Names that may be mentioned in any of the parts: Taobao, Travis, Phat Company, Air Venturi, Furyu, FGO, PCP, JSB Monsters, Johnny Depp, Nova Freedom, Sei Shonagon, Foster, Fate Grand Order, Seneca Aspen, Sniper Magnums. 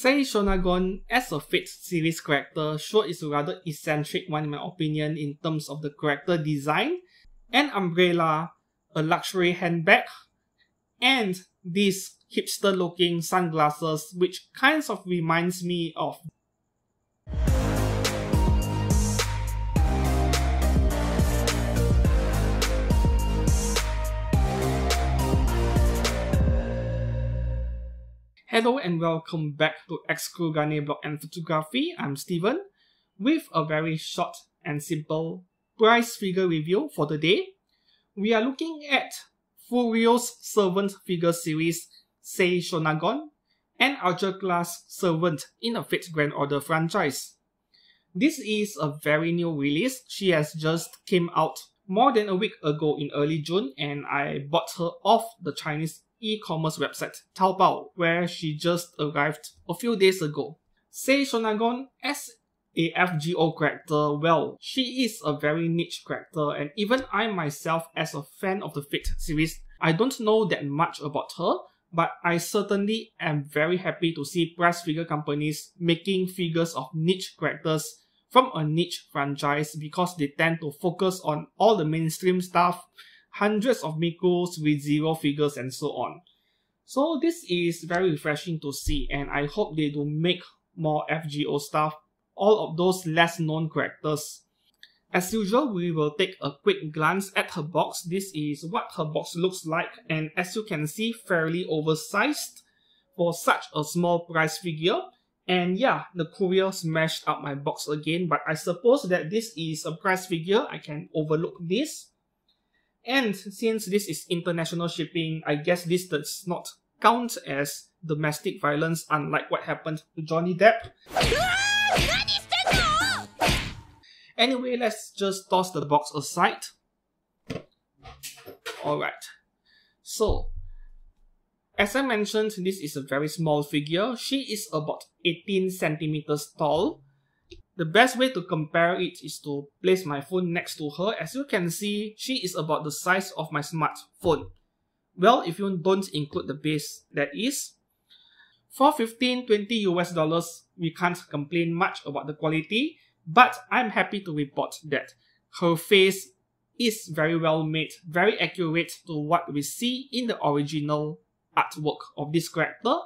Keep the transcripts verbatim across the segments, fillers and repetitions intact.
Sei Shonagon as a Fate series character sure is a rather eccentric one in my opinion in terms of the character design, an umbrella, a luxury handbag, and these hipster looking sunglasses which kind of reminds me of Hello and welcome back to X-Crew Gane Blog and Photography. I'm Steven with a very short and simple price figure review for the day. We are looking at Furyu's Servant Figure Series Sei Shonagon, an Ultra-Class Servant in the Fate Grand Order franchise. This is a very new release. She has just came out more than a week ago in early June, and I bought her off the Chinese e-commerce website Taobao, where she just arrived a few days ago. Sei Shonagon as a F G O character, well, she is a very niche character, and even I myself as a fan of the Fate series, I don't know that much about her, but I certainly am very happy to see price figure companies making figures of niche characters from a niche franchise because they tend to focus on all the mainstream stuff, hundreds of Mikos with zero figures and so on. So this is very refreshing to see, and I hope they do make more F G O stuff, all of those less known characters. As usual, we will take a quick glance at her box. This is what her box looks like, and as you can see, fairly oversized for such a small price figure. And yeah, the courier smashed up my box again, but I suppose that this is a price figure, I can overlook this. And since this is international shipping, I guess this does not count as domestic violence, unlike what happened to Johnny Depp. Anyway, let's just toss the box aside. Alright. So, as I mentioned, this is a very small figure. She is about eighteen centimeters tall. The best way to compare it is to place my phone next to her. As you can see, she is about the size of my smartphone. Well, if you don't include the base, that is. For fifteen, twenty US dollars, we can't complain much about the quality, but I'm happy to report that her face is very well made, very accurate to what we see in the original artwork of this character.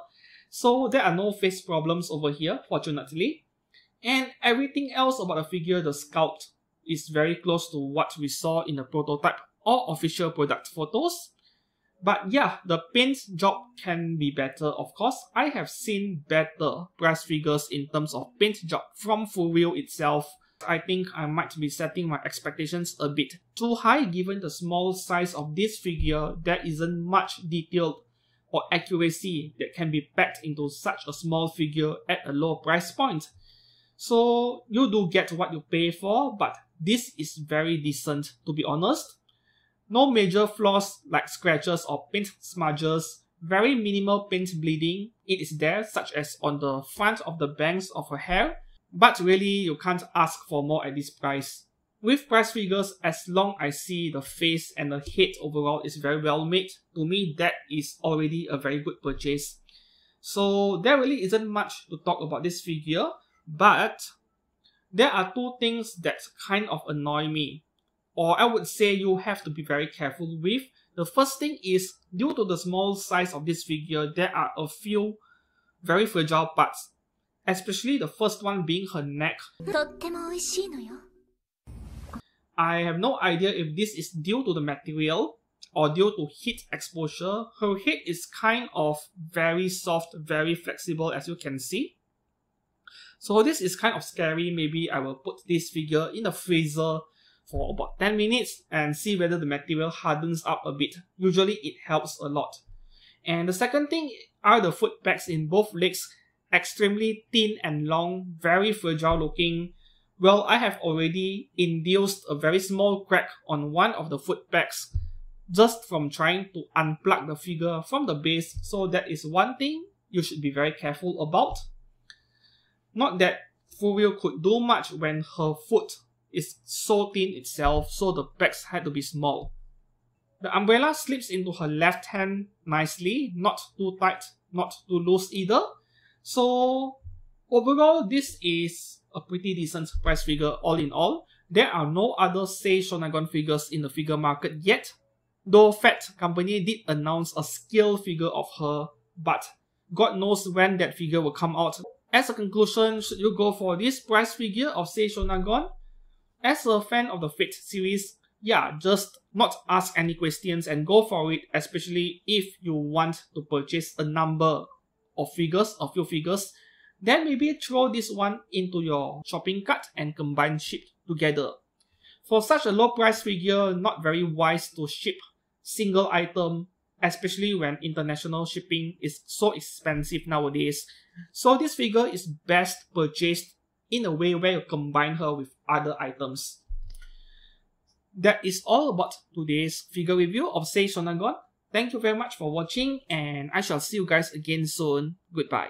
So there are no face problems over here, fortunately. And everything else about the figure, the sculpt, is very close to what we saw in the prototype or official product photos. But yeah, the paint job can be better, of course. I have seen better price figures in terms of paint job from Furyu itself. I think I might be setting my expectations a bit too high given the small size of this figure. There isn't much detailed or accuracy that can be packed into such a small figure at a low price point. So you do get what you pay for, but this is very decent to be honest. No major flaws like scratches or paint smudges, very minimal paint bleeding. It is there, such as on the front of the bangs of her hair, but really you can't ask for more at this price. With price figures, as long as I see the face and the head overall is very well made, to me that is already a very good purchase. So there really isn't much to talk about this figure. But there are two things that kind of annoy me, or I would say you have to be very careful with. The first thing is, due to the small size of this figure, there are a few very fragile parts, especially the first one being her neck. I have no idea if this is due to the material or due to heat exposure. Her head is kind of very soft, very flexible, as you can see. So this is kind of scary. Maybe I will put this figure in the freezer for about ten minutes and see whether the material hardens up a bit. Usually it helps a lot. And the second thing are the foot pads in both legs. Extremely thin and long, very fragile looking. Well, I have already induced a very small crack on one of the foot pads just from trying to unplug the figure from the base. So that is one thing you should be very careful about. Not that Furyu could do much when her foot is so thin itself, so the pegs had to be small. The umbrella slips into her left hand nicely, not too tight, not too loose either. So overall, this is a pretty decent price figure all in all. There are no other Sei Shonagon figures in the figure market yet, though Fat Company did announce a scale figure of her, but God knows when that figure will come out. As a conclusion, should you go for this price figure of Sei Shonagon? As a fan of the Fate series, yeah, just not ask any questions and go for it, especially if you want to purchase a number of figures, a few figures. Then maybe throw this one into your shopping cart and combine ship together. For such a low price figure, not very wise to ship single item, especially when international shipping is so expensive nowadays. So this figure is best purchased in a way where you combine her with other items. That is all about today's figure review of Sei Shonagon. Thank you very much for watching, and I shall see you guys again soon. Goodbye.